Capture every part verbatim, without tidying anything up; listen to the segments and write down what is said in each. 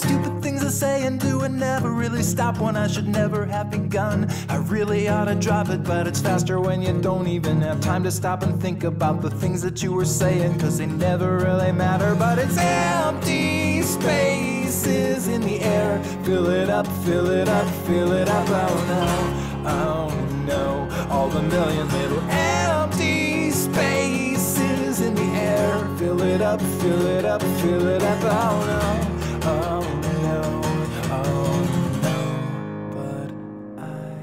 the stupid things I say and do and never really stop when I should never have begun. I really ought to drop it, but it's faster when you don't even have time to stop and think about the things that you were saying, cause they never really matter. But it's empty spaces in the air. Fill it up, fill it up, fill it up. Oh no, oh no, all the million little empty spaces in the air. Fill it up, fill it up, fill it up. Oh no, oh no, oh no, but I...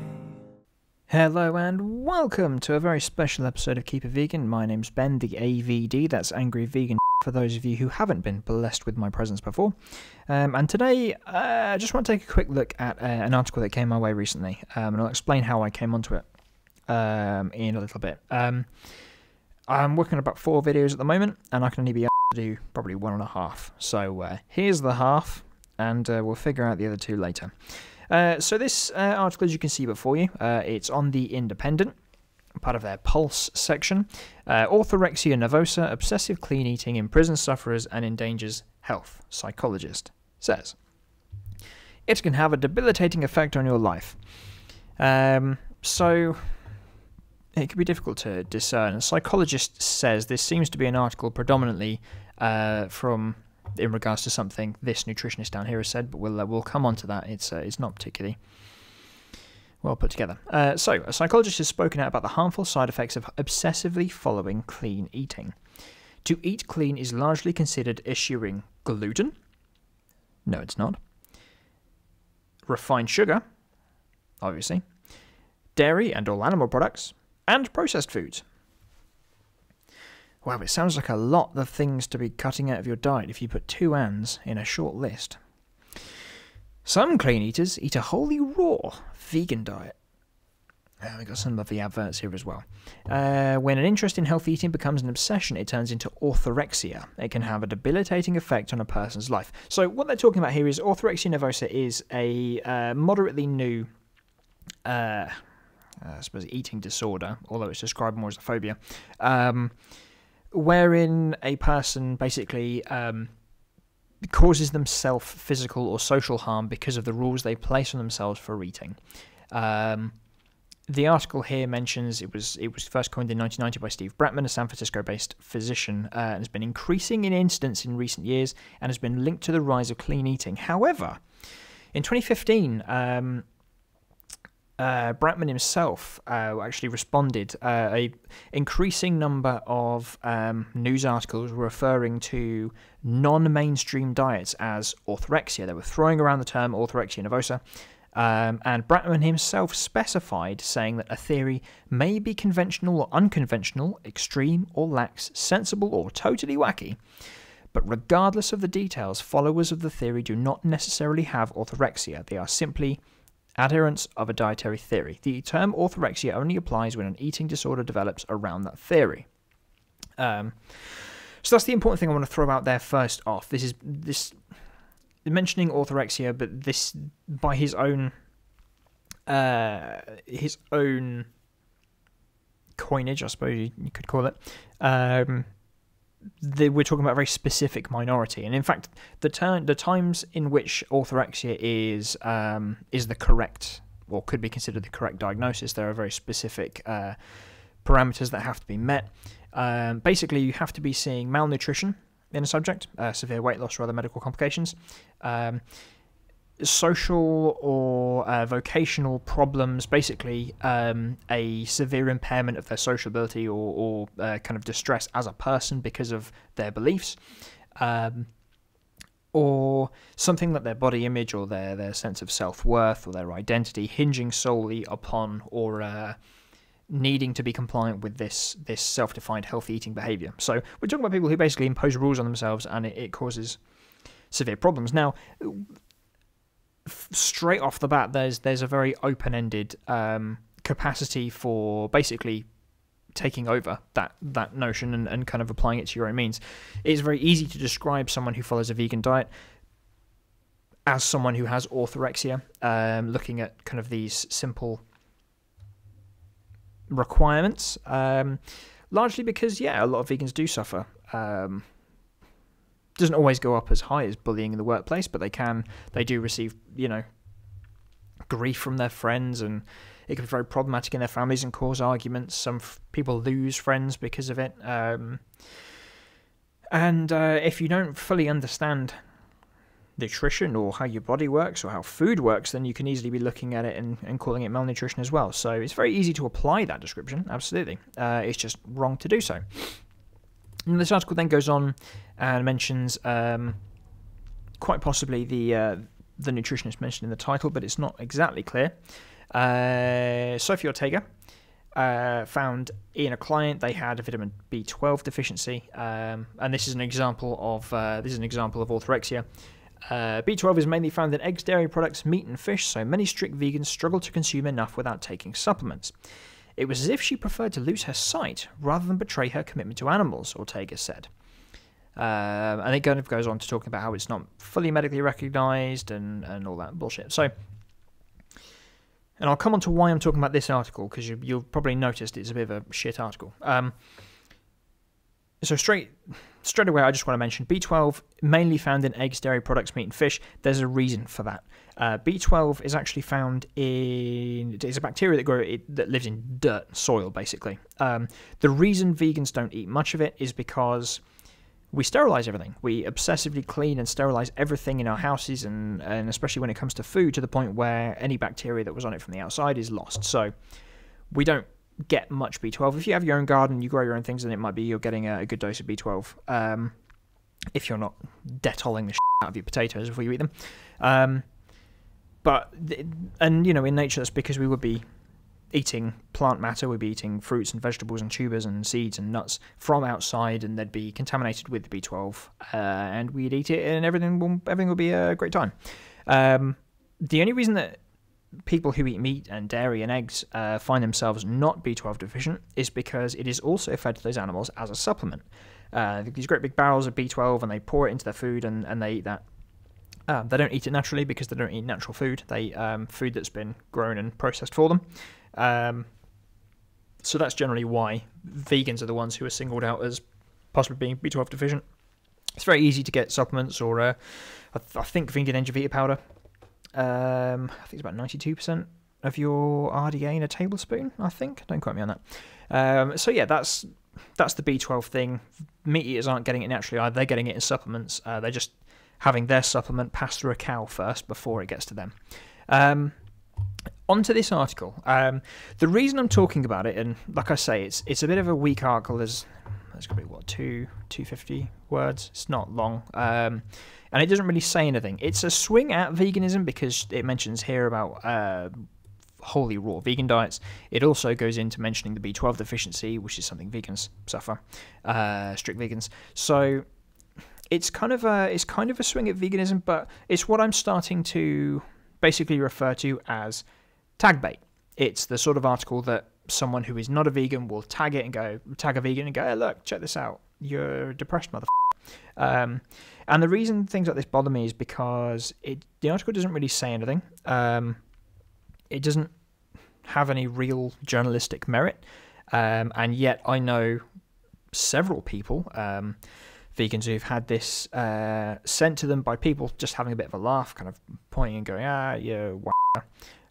Hello and welcome to a very special episode of Keeper Vegan. My name's Ben, the A V D, that's Angry Vegan, for those of you who haven't been blessed with my presence before. Um, and today, uh, I just want to take a quick look at uh, an article that came my way recently, um, and I'll explain how I came onto it um, in a little bit. Um, I'm working on about four videos at the moment, and I can only be able to do probably one and a half. So uh, here's the half, and uh, we'll figure out the other two later. Uh, so this uh, article, as you can see before you, uh, it's on The Independent, part of their Pulse section. Uh, orthorexia nervosa, obsessive clean eating imprisons sufferers and endangers health, psychologist says. It can have a debilitating effect on your life. Um, so it can be difficult to discern. A psychologist says this seems to be an article predominantly uh, from in regards to something this nutritionist down here has said, but we'll, uh, we'll come on to that. It's, uh, it's not particularly well put together. Uh, so, a psychologist has spoken out about the harmful side effects of obsessively following clean eating. To eat clean is largely considered eschewing gluten. No, it's not. Refined sugar, obviously. Dairy and all animal products. And processed foods. Wow, it sounds like a lot of things to be cutting out of your diet if you put two ands in a short list. Some clean eaters eat a wholly raw vegan diet. Oh, we've got some lovely adverts here as well. Uh, when an interest in healthy eating becomes an obsession, it turns into orthorexia. It can have a debilitating effect on a person's life. So what they're talking about here is orthorexia nervosa is a uh, moderately new uh, I suppose eating disorder, although it's described more as a phobia, um, wherein a person basically... Um, causes themselves physical or social harm because of the rules they place on themselves for eating. Um, the article here mentions it was it was first coined in nineteen ninety by Steve Bratman, a San Francisco-based physician, uh, and has been increasing in incidence in recent years and has been linked to the rise of clean eating. However, in twenty fifteen, um, uh, Bratman himself uh, actually responded uh, a increasing number of um, news articles referring to non-mainstream diets as orthorexia. They were throwing around the term orthorexia nervosa, um, and Bratman himself specified, saying that a theory may be conventional or unconventional, extreme or lax, sensible or totally wacky, but regardless of the details, followers of the theory do not necessarily have orthorexia. They are simply adherents of a dietary theory. The term orthorexia only applies when an eating disorder develops around that theory. Um, so that's the important thing I want to throw out there first off. This is this mentioning orthorexia, but this by his own uh, his own coinage, I suppose you could call it. Um, the, we're talking about a very specific minority, and in fact, the turn the times in which orthorexia is um, is the correct or could be considered the correct diagnosis. There are very specific uh, parameters that have to be met. Um, basically, you have to be seeing malnutrition in a subject, uh, severe weight loss or other medical complications, um, social or uh, vocational problems, basically um, a severe impairment of their social ability or, or uh, kind of distress as a person because of their beliefs, um, or something that their body image or their, their sense of self-worth or their identity hinging solely upon or uh, needing to be compliant with this, this self-defined healthy eating behavior. So we're talking about people who basically impose rules on themselves, and it, it causes severe problems. Now, straight off the bat, there's there's a very open-ended um, capacity for basically taking over that that notion and, and kind of applying it to your own means. It's very easy to describe someone who follows a vegan diet as someone who has orthorexia, um, looking at kind of these simple requirements, um, largely because, yeah, a lot of vegans do suffer um, doesn't always go up as high as bullying in the workplace, but they can, they do receive, you know, grief from their friends, and it can be very problematic in their families and cause arguments. Some f people lose friends because of it. Um, and uh, if you don't fully understand nutrition or how your body works or how food works, then you can easily be looking at it and, and calling it malnutrition as well. So it's very easy to apply that description, absolutely. Uh, it's just wrong to do so. And this article then goes on and mentions um, quite possibly the, uh, the nutritionist mentioned in the title, but it's not exactly clear. Uh, Sophie Ortega uh, found in a client they had a vitamin B twelve deficiency, um, and this is an example of uh, this is an example of orthorexia. Uh, B twelve is mainly found in eggs, dairy products, meat and fish, so many strict vegans struggle to consume enough without taking supplements. It was as if she preferred to lose her sight rather than betray her commitment to animals, Ortega said. Um, and it kind of goes on to talking about how it's not fully medically recognised and, and all that bullshit. So, and I'll come on to why I'm talking about this article, because you, you've probably noticed it's a bit of a shit article. Um, so straight... Straight away, I just want to mention B twelve, mainly found in eggs, dairy products, meat and fish. There's a reason for that. Uh, B twelve is actually found in... It's a bacteria that, grow, it, that lives in dirt, soil, basically. Um, the reason vegans don't eat much of it is because we sterilize everything. We obsessively clean and sterilize everything in our houses, and, and especially when it comes to food, to the point where any bacteria that was on it from the outside is lost. So we don't get much B twelve. If you have your own garden, you grow your own things, then it might be you're getting a, a good dose of B twelve, um, if you're not detolling the shit out of your potatoes before you eat them. Um, but, and you know, in nature, that's because we would be eating plant matter, we'd be eating fruits and vegetables and tubers and seeds and nuts from outside, and they'd be contaminated with the B twelve, uh, and we'd eat it, and everything will, everything will be a great time. Um, the only reason that people who eat meat and dairy and eggs uh, find themselves not B twelve deficient is because it is also fed to those animals as a supplement. Uh, these great big barrels of B twelve, and they pour it into their food, and, and they eat that. Uh, they don't eat it naturally because they don't eat natural food. They eat um, food that's been grown and processed for them. Um, so that's generally why vegans are the ones who are singled out as possibly being B twelve deficient. It's very easy to get supplements, or uh, I, th I think vegan Engivita powder. Um, I think it's about ninety-two percent of your R D A in a tablespoon, I think. Don't quote me on that. Um, so yeah, that's that's the B twelve thing. Meat eaters aren't getting it naturally either. They're getting it in supplements. Uh, they're just having their supplement pass through a cow first before it gets to them. Um, on to this article. Um, the reason I'm talking about it, and like I say, it's it's a bit of a weak article. There's there's going to be, what, two, two fifty words? It's not long. Um, and it doesn't really say anything. It's a swing at veganism because it mentions here about uh, wholly raw vegan diets. It also goes into mentioning the B twelve deficiency, which is something vegans suffer, uh, strict vegans. So it's kind of a, it's kind of a swing at veganism, but it's what I'm starting to basically refer to as tag bait. It's the sort of article that someone who is not a vegan will tag it and go, tag a vegan and go, hey, look, check this out. You're depressed, motherfucker. Um, and the reason things like this bother me is because it, the article doesn't really say anything. Um, it doesn't have any real journalistic merit. Um, and yet I know several people, um, vegans who've had this uh, sent to them by people just having a bit of a laugh, kind of pointing and going, ah, yeah,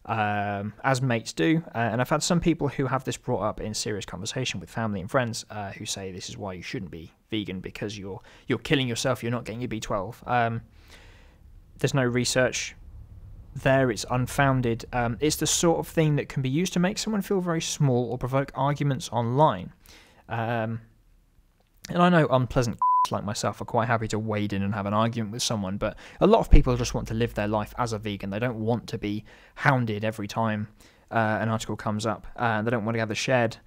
um, as mates do. Uh, and I've had some people who have this brought up in serious conversation with family and friends uh, who say this is why you shouldn't be vegan, because you're you're killing yourself, you're not getting your B twelve. Um, there's no research there, it's unfounded. Um, it's the sort of thing that can be used to make someone feel very small or provoke arguments online. Um, and I know unpleasant like myself are quite happy to wade in and have an argument with someone, but a lot of people just want to live their life as a vegan. They don't want to be hounded every time uh, an article comes up. Uh, they don't want to have the shared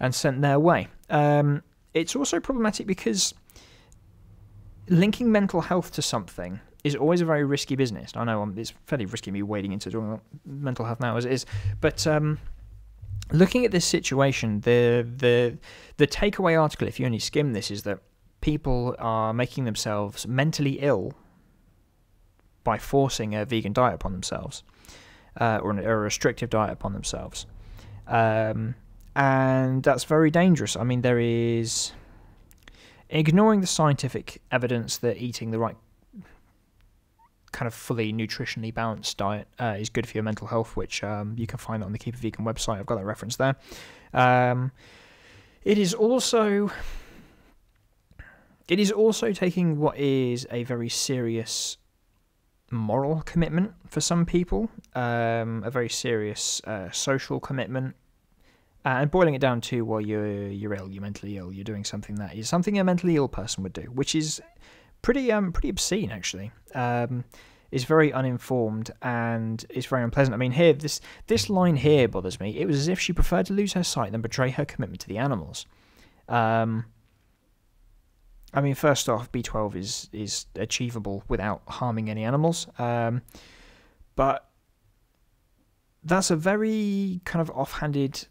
and sent their way. Um, it's also problematic because linking mental health to something is always a very risky business. I know it's fairly risky me wading into doing mental health now as it is, but um, looking at this situation, the the the takeaway article, if you only skim this, is that people are making themselves mentally ill by forcing a vegan diet upon themselves, uh, or, an, or a restrictive diet upon themselves. Um, and that's very dangerous. I mean, there is ignoring the scientific evidence that eating the right kind of fully nutritionally balanced diet uh, is good for your mental health, which um, you can find on the Keeper Vegan website. I've got that reference there. Um, it is also... It is also taking what is a very serious moral commitment for some people, um, a very serious uh, social commitment, uh, and boiling it down to, well, you're, you're ill, you're mentally ill, you're doing something that is something a mentally ill person would do, which is pretty um, pretty obscene, actually. Um, it's very uninformed and it's very unpleasant. I mean, here, this, this line here bothers me. It was as if she preferred to lose her sight than betray her commitment to the animals. Um... I mean, first off, B twelve is is achievable without harming any animals, um, but that's a very kind of offhanded,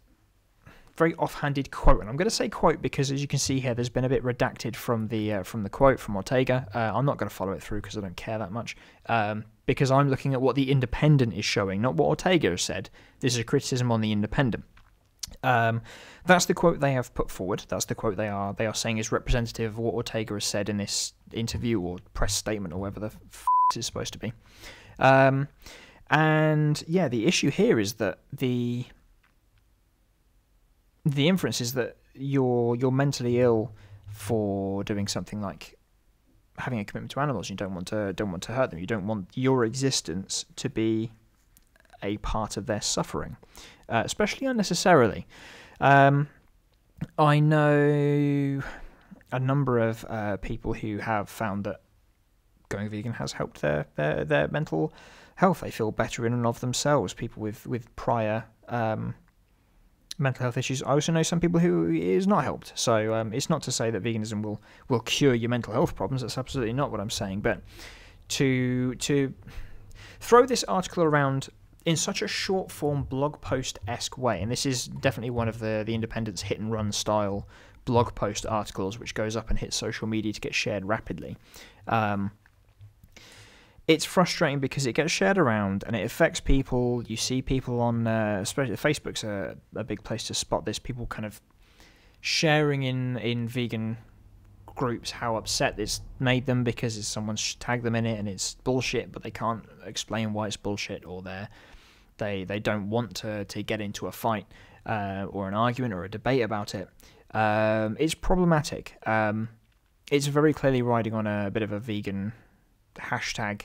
very offhanded quote. And I'm going to say quote because, as you can see here, there's been a bit redacted from the uh, from the quote from Ortega. Uh, I'm not going to follow it through because I don't care that much, um, because I'm looking at what The Independent is showing, not what Ortega said. This is a criticism on The Independent. Um, that's the quote they have put forward. That's the quote they are they are saying is representative of what Ortega has said in this interview or press statement or whatever the f*** it's supposed to be. Um, and yeah, the issue here is that the the inference is that you're you're mentally ill for doing something like having a commitment to animals. You don't want to don't want to hurt them. You don't want your existence to be a part of their suffering, uh, especially unnecessarily. Um, I know a number of uh, people who have found that going vegan has helped their, their their mental health. They feel better in and of themselves. People with with prior um, mental health issues. I also know some people who it has not helped. So um, it's not to say that veganism will will cure your mental health problems. That's absolutely not what I'm saying. But to to throw this article around in such a short-form blog post-esque way, and this is definitely one of the, the Independent's hit-and-run style blog post articles, which goes up and hits social media to get shared rapidly. Um, it's frustrating because it gets shared around, and it affects people. You see people on... Uh, especially Facebook's a, a big place to spot this, people kind of sharing in, in vegan groups how upset it's made them because it's someone's tagged them in it and it's bullshit, but they can't explain why it's bullshit, or they're they they don't want to to get into a fight uh, or an argument or a debate about it. Um, it's problematic. Um, it's very clearly riding on a bit of a vegan hashtag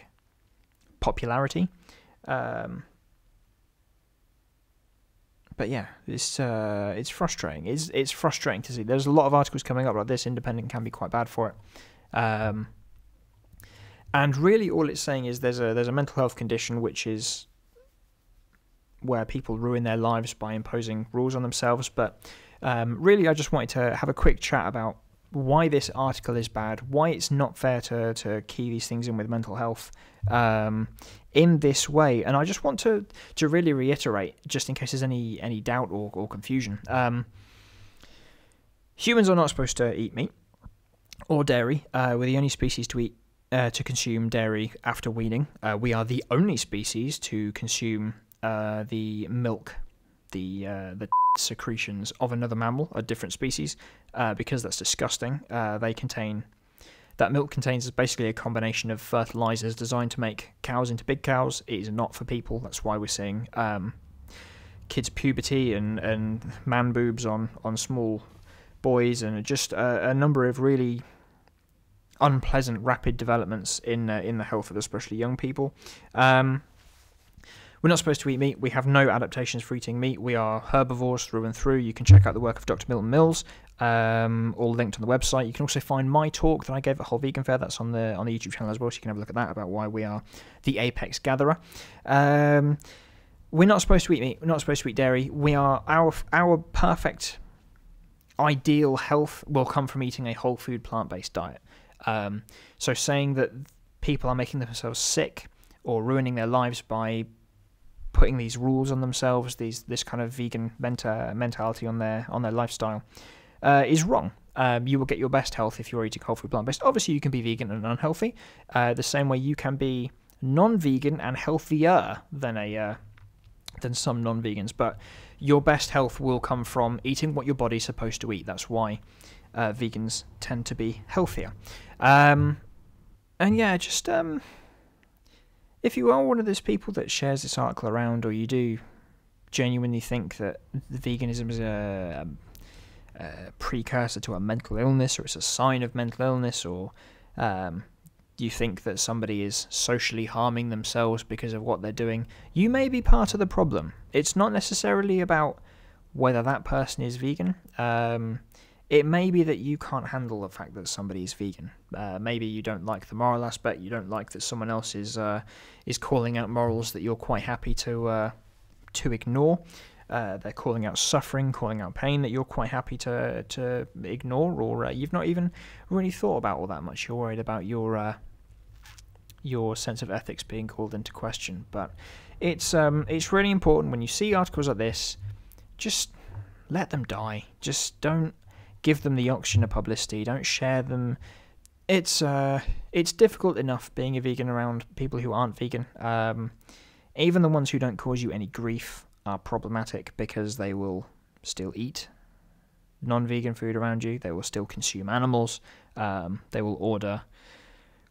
popularity. Um, But yeah, it's uh, it's frustrating. It's it's frustrating to see. There's a lot of articles coming up like this. Independent can be quite bad for it, um, and really all it's saying is there's a there's a mental health condition which is where people ruin their lives by imposing rules on themselves. But um, really, I just wanted to have a quick chat about why this article is bad, why it's not fair to to key these things in with mental health um, in this way. And I just want to to really reiterate, just in case there's any any doubt or, or confusion, um, humans are not supposed to eat meat or dairy. Uh, we're the only species to eat uh, to consume dairy after weaning. Uh, we are the only species to consume uh, the milk, the uh, the secretions of another mammal, a different species, uh, because that's disgusting. Uh, they contain that milk contains is basically a combination of fertilizers designed to make cows into big cows. It is not for people. That's why we're seeing um, kids' puberty and and man boobs on on small boys, and just a, a number of really unpleasant rapid developments in uh, in the health of especially young people. Um, We're not supposed to eat meat. We have no adaptations for eating meat. We are herbivores through and through. You can check out the work of Doctor Milton Mills, um, all linked on the website. You can also find my talk that I gave at Whole Vegan Fair. That's on the on the YouTube channel as well, so you can have a look at that about why we are the apex gatherer. Um, we're not supposed to eat meat. We're not supposed to eat dairy. We are our our perfect ideal health will come from eating a whole food plant-based diet. Um, so saying that people are making themselves sick or ruining their lives by putting these rules on themselves, these this kind of vegan menta mentality on their on their lifestyle, uh, is wrong. Um, you will get your best health if you're eating whole food plant-based. Obviously, you can be vegan and unhealthy, uh, the same way you can be non-vegan and healthier than a uh, than some non-vegans. But your best health will come from eating what your body's supposed to eat. That's why uh, vegans tend to be healthier. Um, and yeah, just um, if you are one of those people that shares this article around, or you do genuinely think that veganism is a, a precursor to a mental illness, or it's a sign of mental illness, or um, you think that somebody is socially harming themselves because of what they're doing, you may be part of the problem. It's not necessarily about whether that person is vegan. Um, it may be that you can't handle the fact that somebody is vegan. Uh, maybe you don't like the moral aspect, you don't like that someone else is, uh, is calling out morals that you're quite happy to, uh, to ignore. Uh, they're calling out suffering, calling out pain that you're quite happy to to ignore, or uh, you've not even really thought about all that much. You're worried about your uh, your sense of ethics being called into question. But it's um, it's really important when you see articles like this, just let them die. Just don't give them the oxygen of publicity. Don't share them. It's uh, it's difficult enough being a vegan around people who aren't vegan. Um, even the ones who don't cause you any grief are problematic, because they will still eat non-vegan food around you, they will still consume animals, um, they will order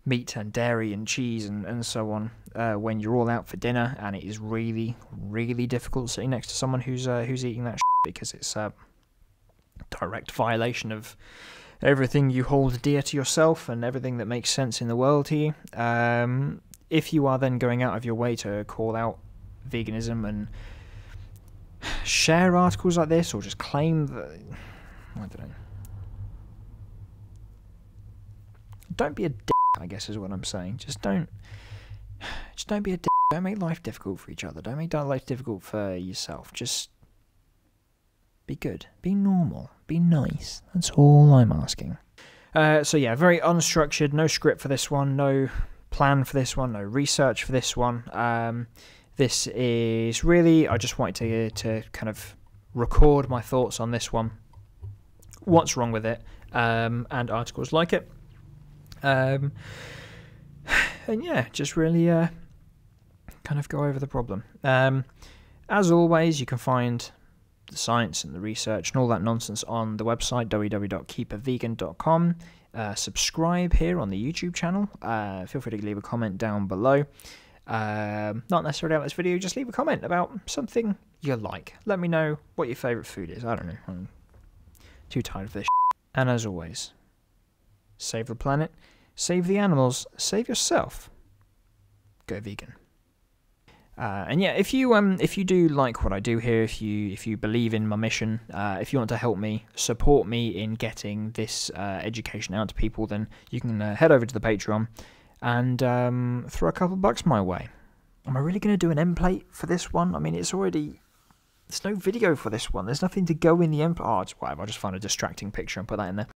meat and dairy and cheese and, and so on uh, when you're all out for dinner, and it is really, really difficult sitting next to someone who's uh, who's eating that shit, because it's a direct violation of everything you hold dear to yourself and everything that makes sense in the world to you. Um, if you are then going out of your way to call out veganism and share articles like this, or just claim that, I don't know. Don't be a dick, I guess is what I'm saying. Just don't, just don't be a dick. Don't make life difficult for each other. Don't make life difficult for yourself. Just be good. Be normal. Be nice. That's all I'm asking. Uh, so yeah, very unstructured. No script for this one. No plan for this one. No research for this one. Um... This is really, I just wanted to, to kind of record my thoughts on this one, what's wrong with it, um, and articles like it. Um, and yeah, just really uh, kind of go over the problem. Um, as always, you can find the science and the research and all that nonsense on the website, w w w dot keeper vegan dot com. Uh, subscribe here on the YouTube channel. Uh, feel free to leave a comment down below. Um, not necessarily about this video, just leave a comment about something you like. Let me know what your favourite food is. I don't know. I'm too tired of this shit. And as always, save the planet, save the animals, save yourself. Go vegan. Uh, and yeah, if you um if you do like what I do here, if you if you believe in my mission, uh, if you want to help me, support me in getting this uh, education out to people, then you can uh, head over to the Patreon. And um, throw a couple bucks my way. Am I really going to do an end plate for this one? I mean, it's already... There's no video for this one. There's nothing to go in the end plate. Oh, it's whatever. I'll just find a distracting picture and put that in there.